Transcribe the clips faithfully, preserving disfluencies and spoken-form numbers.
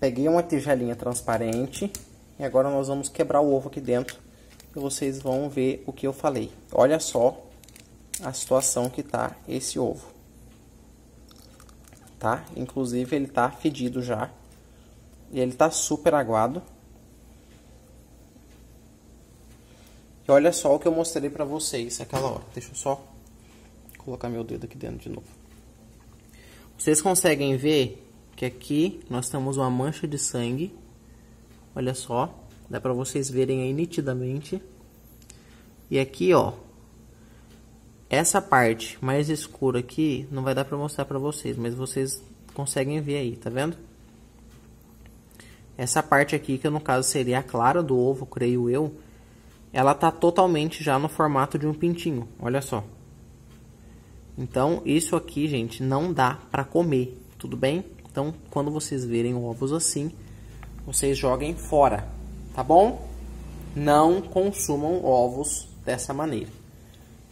Peguei uma tigelinha transparente e agora nós vamos quebrar o ovo aqui dentro e vocês vão ver o que eu falei. Olha só a situação que tá esse ovo, tá? Inclusive ele tá fedido já e ele tá super aguado. E olha só o que eu mostrei pra vocês aquela hora. Deixa eu só colocar meu dedo aqui dentro de novo. Vocês conseguem ver que aqui nós temos uma mancha de sangue. Olha só, dá pra vocês verem aí nitidamente. E aqui, ó, essa parte mais escura aqui não vai dar pra mostrar pra vocês, mas vocês conseguem ver aí, tá vendo? Essa parte aqui, que no caso seria a clara do ovo, creio eu, ela tá totalmente já no formato de um pintinho, olha só. Então, isso aqui, gente, não dá pra comer, tudo bem? Então, quando vocês verem ovos assim, vocês joguem fora, tá bom? Não consumam ovos dessa maneira,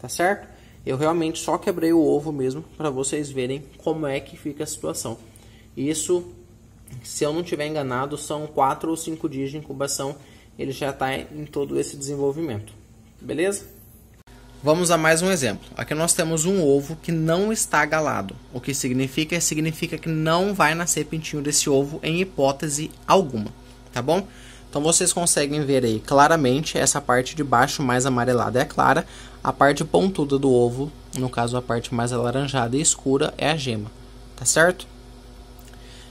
tá certo? Eu realmente só quebrei o ovo mesmo para vocês verem como é que fica a situação. Isso, se eu não tiver enganado, são quatro ou cinco dias de incubação, ele já está em todo esse desenvolvimento, beleza? Vamos a mais um exemplo. Aqui nós temos um ovo que não está galado. O que significa? Significa que não vai nascer pintinho desse ovo em hipótese alguma, tá bom? Então vocês conseguem ver aí claramente essa parte de baixo mais amarelada é a clara, a parte pontuda do ovo, no caso a parte mais alaranjada e escura é a gema, tá certo?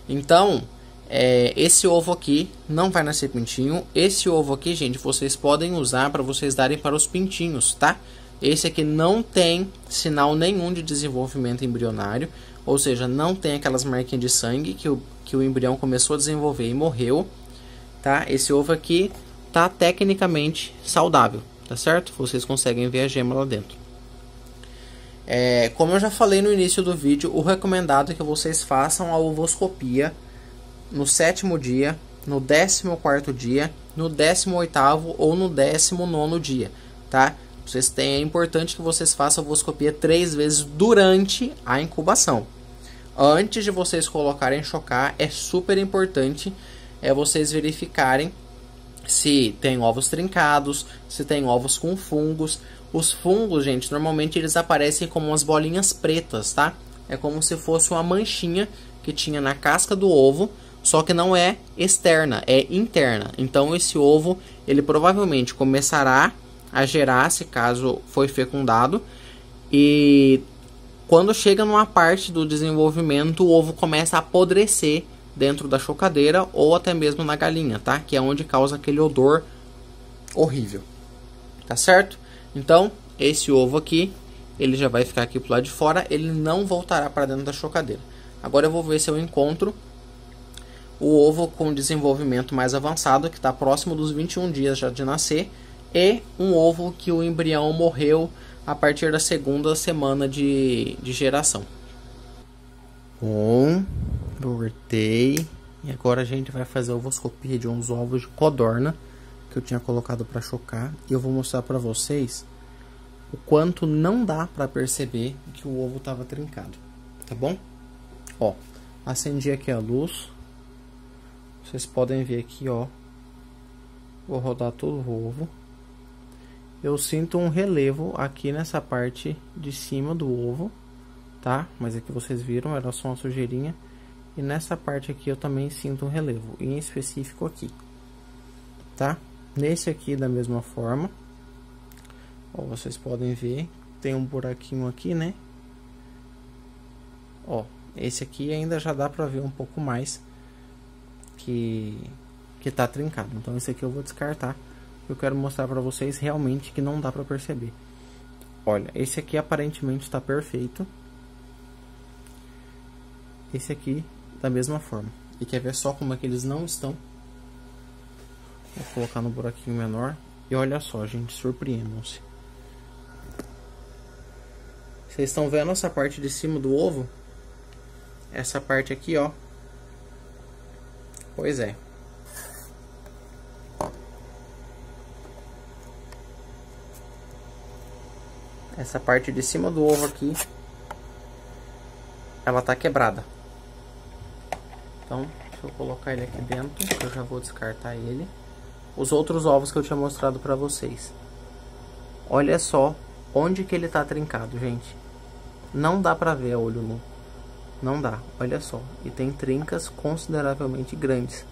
Então, é, esse ovo aqui não vai nascer pintinho. Esse ovo aqui, gente, vocês podem usar para vocês darem para os pintinhos, tá? Esse aqui não tem sinal nenhum de desenvolvimento embrionário, ou seja, não tem aquelas marquinhas de sangue que o, que o embrião começou a desenvolver e morreu, tá? Esse ovo aqui tá tecnicamente saudável, tá certo? Vocês conseguem ver a gema lá dentro. É, como eu já falei no início do vídeo, o recomendado é que vocês façam a ovoscopia no sétimo dia, no décimo quarto dia, no décimo oitavo ou no décimo nono dia, tá? Vocês têm, é importante que vocês façam a ovoscopia três vezes durante a incubação. Antes de vocês colocarem chocar, é super importante é vocês verificarem se tem ovos trincados, se tem ovos com fungos. Os fungos, gente, normalmente eles aparecem como umas bolinhas pretas, tá? É como se fosse uma manchinha que tinha na casca do ovo, só que não é externa, é interna. Então esse ovo, ele provavelmente começará a gerar, se caso foi fecundado, e quando chega numa parte do desenvolvimento, o ovo começa a apodrecer dentro da chocadeira ou até mesmo na galinha, tá? Que é onde causa aquele odor horrível, tá certo? Então, esse ovo aqui, ele já vai ficar aqui pro lado de fora, ele não voltará para dentro da chocadeira. Agora eu vou ver se eu encontro o ovo com desenvolvimento mais avançado, que está próximo dos vinte e um dias já de nascer, e um ovo que o embrião morreu a partir da segunda semana de, de geração. Bom, voltei. E agora a gente vai fazer a ovoscopia de uns ovos de codorna que eu tinha colocado para chocar. E eu vou mostrar para vocês o quanto não dá para perceber que o ovo estava trincado, tá bom? Ó, acendi aqui a luz. Vocês podem ver aqui, ó. Vou rodar todo o ovo. Eu sinto um relevo aqui nessa parte de cima do ovo, tá? Mas aqui vocês viram, era só uma sujeirinha. E nessa parte aqui eu também sinto um relevo, e em específico aqui, tá? Nesse aqui da mesma forma. Ó, vocês podem ver, tem um buraquinho aqui, né? Ó, esse aqui ainda já dá pra ver um pouco mais que, que tá trincado. Então esse aqui eu vou descartar. Eu quero mostrar pra vocês realmente que não dá pra perceber. Olha, esse aqui aparentemente tá perfeito. Esse aqui da mesma forma. E quer ver só como é que eles não estão? Vou colocar no buraquinho menor. E olha só, gente, surpreendam-se. Vocês estão vendo essa parte de cima do ovo? Essa parte aqui, ó. Pois é. Essa parte de cima do ovo aqui, ela tá quebrada. Então, Deixa eu colocar ele aqui dentro, que eu já vou descartar ele. Os outros ovos que eu tinha mostrado pra vocês. Olha só onde que ele tá trincado, gente. Não dá pra ver a olho nu. Não dá, olha só. E tem trincas consideravelmente grandes.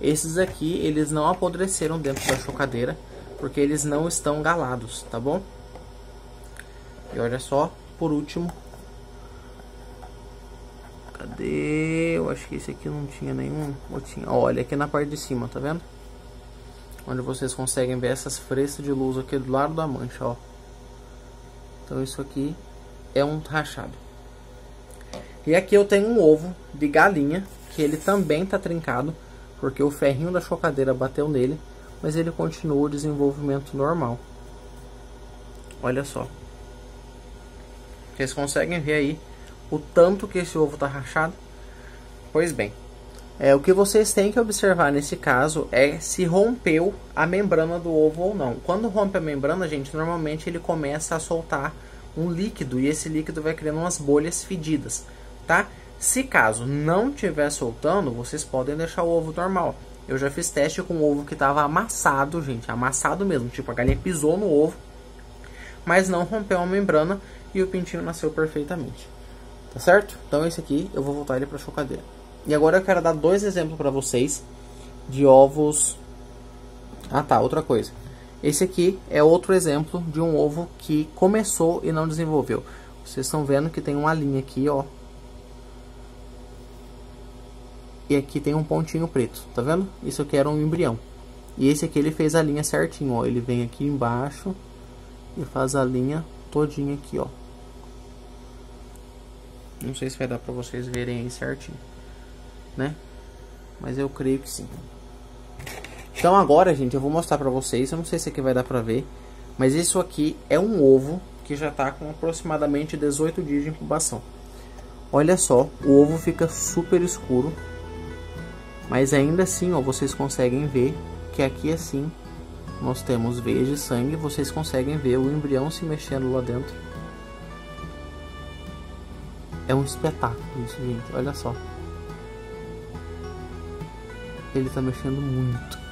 Esses aqui, eles não apodreceram dentro da chocadeira, porque eles não estão galados, tá bom? E olha só, por último. Cadê? Eu acho que esse aqui não tinha nenhum. Tinha... Olha, aqui na parte de cima, tá vendo? Onde vocês conseguem ver essas frestas de luz aqui do lado da mancha, ó. Então isso aqui é um rachado. E aqui eu tenho um ovo de galinha, que ele também tá trincado, porque o ferrinho da chocadeira bateu nele, mas ele continua o desenvolvimento normal. Olha só. Vocês conseguem ver aí o tanto que esse ovo tá rachado? Pois bem. É, o que vocês têm que observar nesse caso é se rompeu a membrana do ovo ou não. Quando rompe a membrana, gente, normalmente ele começa a soltar um líquido e esse líquido vai criando umas bolhas fedidas, tá? Se caso não estiver soltando, vocês podem deixar o ovo normal. Eu já fiz teste com um ovo que estava amassado, gente, amassado mesmo, tipo a galinha pisou no ovo, mas não rompeu a membrana e o pintinho nasceu perfeitamente, tá certo? Então esse aqui eu vou voltar ele para a chocadeira. E agora eu quero dar dois exemplos para vocês de ovos... Ah tá, outra coisa. Esse aqui é outro exemplo de um ovo que começou e não desenvolveu. Vocês estão vendo que tem uma linha aqui, ó. E aqui tem um pontinho preto, tá vendo? Isso aqui era um embrião. E esse aqui ele fez a linha certinho, ó. Ele vem aqui embaixo e faz a linha todinha aqui, ó. Não sei se vai dar para vocês verem aí certinho, né? Mas eu creio que sim. Então agora, gente, eu vou mostrar pra vocês. Eu não sei se aqui vai dar pra ver, mas isso aqui é um ovo que já tá com aproximadamente dezoito dias de incubação. Olha só, o ovo fica super escuro, mas ainda assim, ó, vocês conseguem ver que aqui assim nós temos veias de sangue. Vocês conseguem ver o embrião se mexendo lá dentro. É um espetáculo isso, gente, olha só. Ele tá mexendo muito.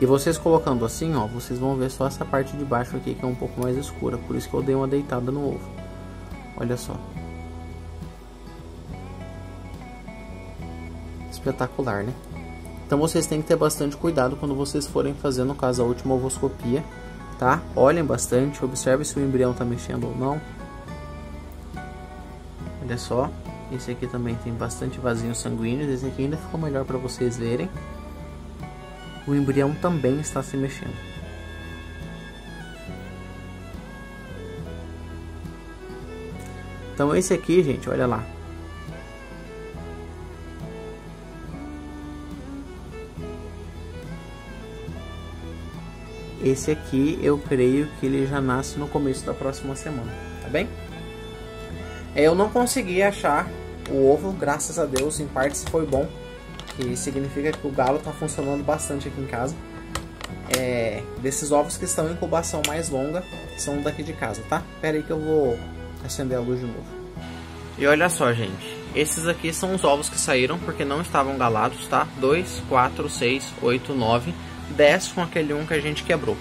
E vocês colocando assim, ó, vocês vão ver só essa parte de baixo aqui que é um pouco mais escura. Por isso que eu dei uma deitada no ovo. Olha só. Espetacular, né? Então vocês têm que ter bastante cuidado quando vocês forem fazer, no caso, a última ovoscopia, tá? Olhem bastante, observem se o embrião tá mexendo ou não. Olha só. Esse aqui também tem bastante vasinhos sanguíneos. Esse aqui ainda ficou melhor para vocês verem. O embrião também está se mexendo. Então esse aqui, gente, olha lá. Esse aqui eu creio que ele já nasce no começo da próxima semana, tá bem? Eu não consegui achar o ovo, graças a Deus, em partes foi bom. Que significa que o galo está funcionando bastante aqui em casa. É, desses ovos que estão em incubação mais longa, são daqui de casa, tá? Pera aí que eu vou acender a luz de novo. E olha só, gente. Esses aqui são os ovos que saíram porque não estavam galados, tá? dois, quatro, seis, oito, nove, dez com aquele um que a gente quebrou,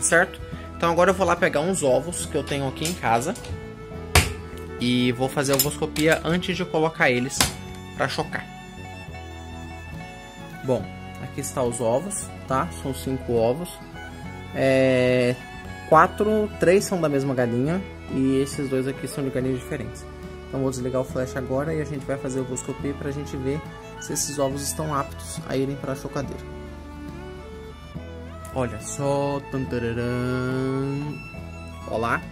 certo? Então agora eu vou lá pegar uns ovos que eu tenho aqui em casa. E vou fazer a ovoscopia antes de colocar eles para chocar. Bom, aqui está os ovos, tá? São cinco ovos. É... Quatro, três são da mesma galinha e esses dois aqui são de galinhas diferentes. Então vou desligar o flash agora e a gente vai fazer a ovoscopia para a gente ver se esses ovos estão aptos a irem para a chocadeira. Olha só, tantararã. Olá,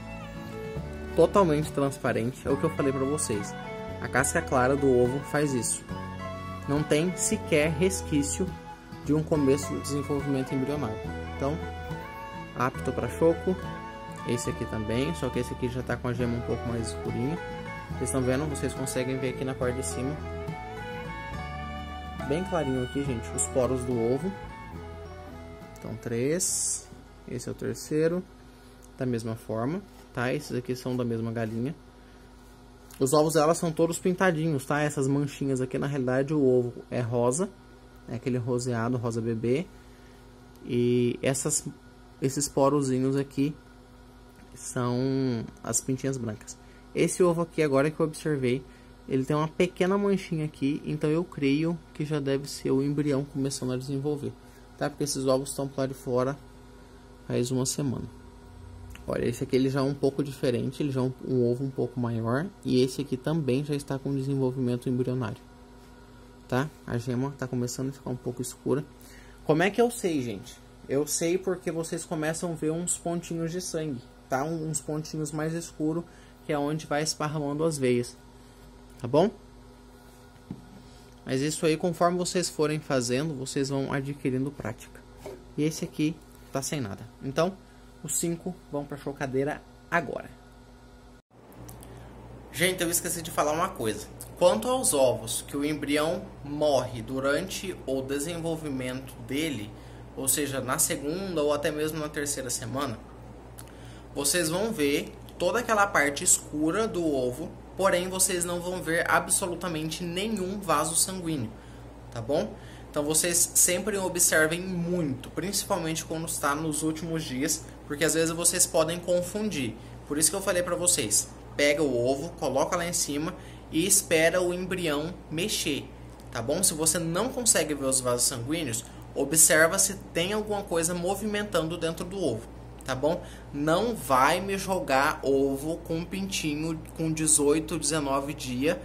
totalmente transparente, é o que eu falei para vocês. A casca clara do ovo faz isso. Não tem sequer resquício de um começo de desenvolvimento embrionário. Então, apto para choco. Esse aqui também, só que esse aqui já está com a gema um pouco mais escurinha. Vocês estão vendo? Vocês conseguem ver aqui na parte de cima. Bem clarinho aqui, gente, os poros do ovo. Então, três. Esse é o terceiro. Da mesma forma, tá? Esses aqui são da mesma galinha. Os ovos delas são todos pintadinhos, tá? Essas manchinhas aqui, na realidade, o ovo é rosa. É aquele roseado, rosa bebê. E essas, esses porozinhos aqui são as pintinhas brancas. Esse ovo aqui, agora que eu observei, ele tem uma pequena manchinha aqui, então eu creio que já deve ser o embrião começando a desenvolver, tá? Porque esses ovos estão para de fora faz uma semana. Olha, esse aqui ele já é um pouco diferente, ele já é um, um ovo um pouco maior, e esse aqui também já está com desenvolvimento embrionário, tá? A gema está começando a ficar um pouco escura. Como é que eu sei, gente? Eu sei porque vocês começam a ver uns pontinhos de sangue, tá? Um, uns pontinhos mais escuros, que é onde vai esparramando as veias, tá bom? Mas isso aí, conforme vocês forem fazendo, vocês vão adquirindo prática. E esse aqui tá sem nada. Então, os cinco vão pra chocadeira agora. Gente, eu esqueci de falar uma coisa. Quanto aos ovos que o embrião morre durante o desenvolvimento dele, ou seja, na segunda ou até mesmo na terceira semana, vocês vão ver toda aquela parte escura do ovo, porém vocês não vão ver absolutamente nenhum vaso sanguíneo, tá bom? Então vocês sempre observem muito, principalmente quando está nos últimos dias, porque às vezes vocês podem confundir. Por isso que eu falei para vocês, pega o ovo, coloca lá em cima e espera o embrião mexer, tá bom? Se você não consegue ver os vasos sanguíneos, observa se tem alguma coisa movimentando dentro do ovo, tá bom? Não vai me jogar ovo com pintinho com dezoito, dezenove dias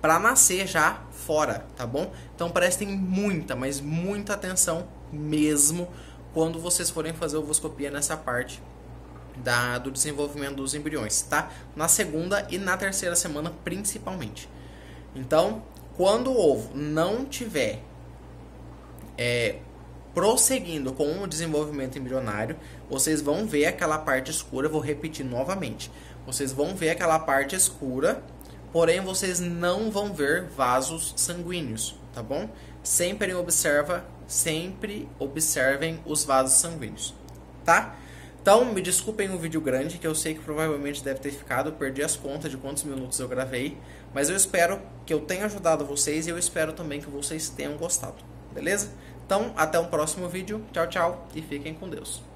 para nascer já fora, tá bom? Então prestem muita, mas muita atenção mesmo quando vocês forem fazer ovoscopia nessa parte da, do desenvolvimento dos embriões, tá? Na segunda e na terceira semana principalmente. Então, quando o ovo não tiver é, prosseguindo com o desenvolvimento embrionário, vocês vão ver aquela parte escura, vou repetir novamente, vocês vão ver aquela parte escura, porém vocês não vão ver vasos sanguíneos, tá bom? Sempre observa, sempre observem os vasos sanguíneos, tá? Então, me desculpem o vídeo grande, que eu sei que provavelmente deve ter ficado, perdi as contas de quantos minutos eu gravei, mas eu espero que eu tenha ajudado vocês e eu espero também que vocês tenham gostado, beleza? Então, até o próximo vídeo. Tchau, tchau e fiquem com Deus.